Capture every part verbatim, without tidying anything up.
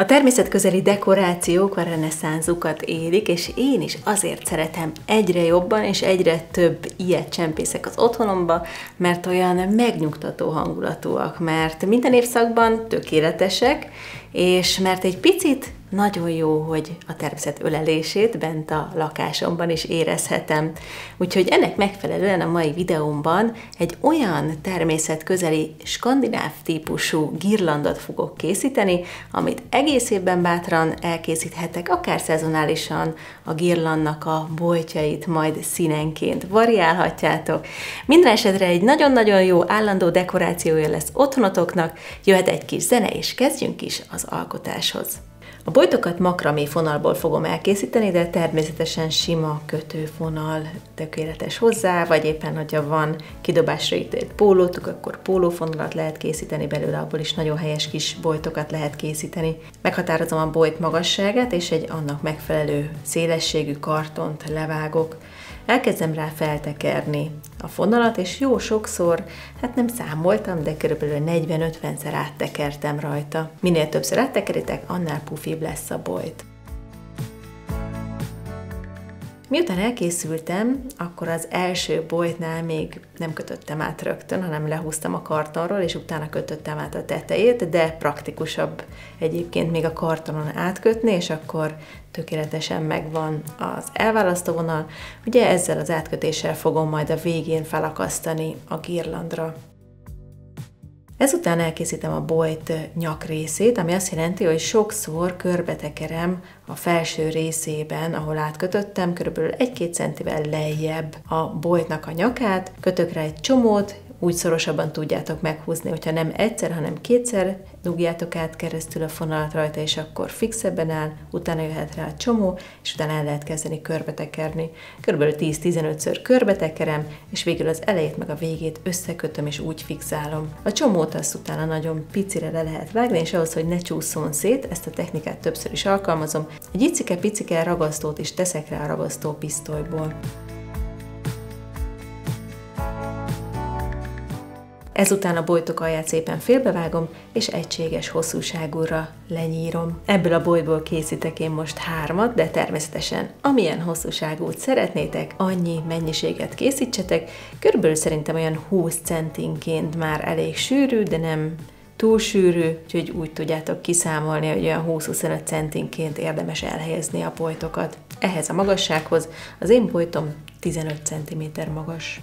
A természetközeli dekorációk a reneszánzukat élik, és én is azért szeretem egyre jobban és egyre több ilyet csempészek az otthonomba, mert olyan megnyugtató hangulatúak, mert minden évszakban tökéletesek, és mert egy picit nagyon jó, hogy a természet ölelését bent a lakásomban is érezhetem. Úgyhogy ennek megfelelően a mai videómban egy olyan természetközeli skandináv típusú girlandot fogok készíteni, amit egész évben bátran elkészíthetek, akár szezonálisan a girlandnak a boltjait majd színenként variálhatjátok. Minden esetre egy nagyon-nagyon jó állandó dekorációja lesz otthonotoknak, jöhet egy kis zene, és kezdjünk is az alkotáshoz. A bojtokat makramé fonalból fogom elkészíteni, de természetesen sima kötőfonal tökéletes hozzá, vagy éppen, hogyha van kidobásra ítélt pólótuk, akkor pólófonalat lehet készíteni belőle, abból is nagyon helyes kis bojtokat lehet készíteni. Meghatározom a bojt magasságát, és egy annak megfelelő szélességű kartont levágok. Elkezdem rá feltekerni a fonalat, és jó sokszor, hát nem számoltam, de körülbelül negyven-ötvenszer áttekertem rajta. Minél többször áttekeritek, annál pufibb lesz a bojt. Miután elkészültem, akkor az első bojtnál még nem kötöttem át rögtön, hanem lehúztam a kartonról, és utána kötöttem át a tetejét, de praktikusabb egyébként még a kartonon átkötni, és akkor tökéletesen megvan az elválasztó vonal. Ugye ezzel az átkötéssel fogom majd a végén felakasztani a girlandra. Ezután elkészítem a bojt nyak részét, ami azt jelenti, hogy sokszor körbetekerem a felső részében, ahol átkötöttem, kb. egy-két centivel lejjebb a bojtnak a nyakát, kötök rá egy csomót, úgy szorosabban tudjátok meghúzni, hogyha nem egyszer, hanem kétszer dugjátok át keresztül a fonalat rajta, és akkor fixebben áll, utána jöhet rá a csomó, és utána el lehet kezdeni körbetekerni. Körülbelül tíz-tizenötször körbetekerem, és végül az elejét meg a végét összekötöm, és úgy fixálom. A csomót azt utána nagyon picire le lehet vágni, és ahhoz, hogy ne csúszson szét, ezt a technikát többször is alkalmazom. Egy icike-picike ragasztót is teszek rá a ragasztó pisztolyból. Ezután a bojtok alját szépen félbevágom, és egységes hosszúságúra lenyírom. Ebből a bojtból készítek én most hármat, de természetesen amilyen hosszúságút szeretnétek, annyi mennyiséget készítsetek. Körülbelül szerintem olyan húsz centinként már elég sűrű, de nem túl sűrű, úgyhogy úgy tudjátok kiszámolni, hogy olyan húsz-huszonöt centinként érdemes elhelyezni a bojtokat. Ehhez a magassághoz az én bojtom tizenöt centiméter magas.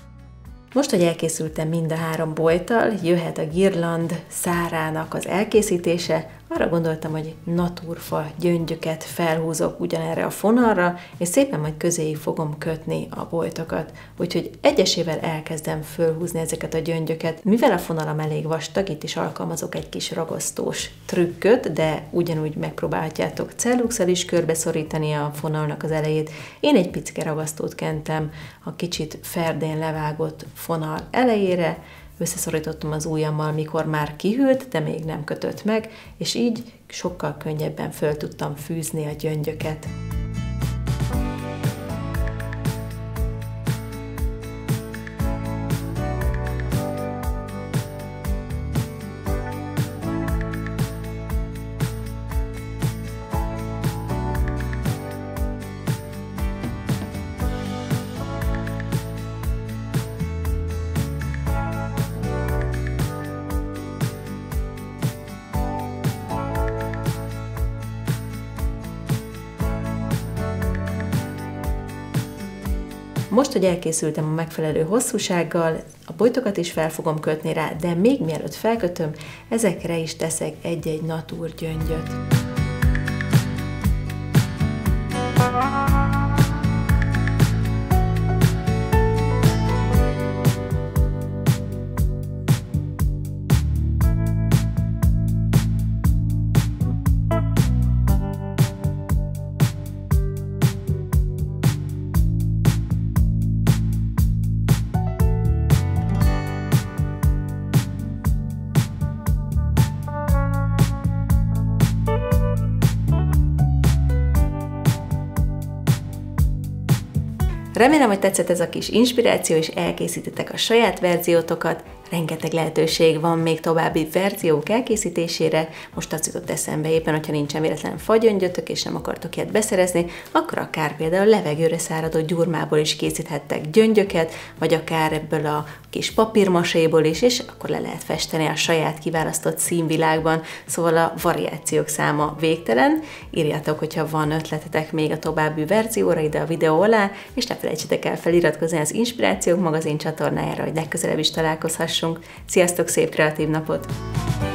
Most, hogy elkészültem mind a három bojttal, jöhet a girland szárának az elkészítése. Arra gondoltam, hogy naturfa gyöngyöket felhúzok ugyanerre a fonalra, és szépen majd közéig fogom kötni a bojtokat. Úgyhogy egyesével elkezdem fölhúzni ezeket a gyöngyöket. Mivel a fonalam elég vastag, itt is alkalmazok egy kis ragasztós trükköt, de ugyanúgy megpróbálhatjátok celluxsal is körbeszorítani a fonalnak az elejét. Én egy picike ragasztót kentem a kicsit ferdén levágott fonal elejére, összeszorítottam az ujjammal, mikor már kihűlt, de még nem kötött meg, és így sokkal könnyebben föl tudtam fűzni a gyöngyöket. Most, hogy elkészültem a megfelelő hosszúsággal, a bojtokat is fel fogom kötni rá, de még mielőtt felkötöm, ezekre is teszek egy-egy natúr gyöngyöt. Thank you. Remélem, hogy tetszett ez a kis inspiráció, és elkészítitek a saját verziótokat. Rengeteg lehetőség van még további verziók elkészítésére. Most az jutott eszembe éppen, hogyha nincsen véletlen fagyöngyötök, és nem akartok ilyet beszerezni, akkor akár például levegőre száradó gyurmából is készíthettek gyöngyöket, vagy akár ebből a kis papírmaséból is, és akkor le lehet festeni a saját kiválasztott színvilágban, szóval a variációk száma végtelen. Írjátok, hogyha van ötletetek még a további verzióra ide a videó alá, és ne felejtsétek el feliratkozni az Inspirációk magazin csatornájára, hogy legközelebb is találkozhassunk. Sziasztok, szép kreatív napot!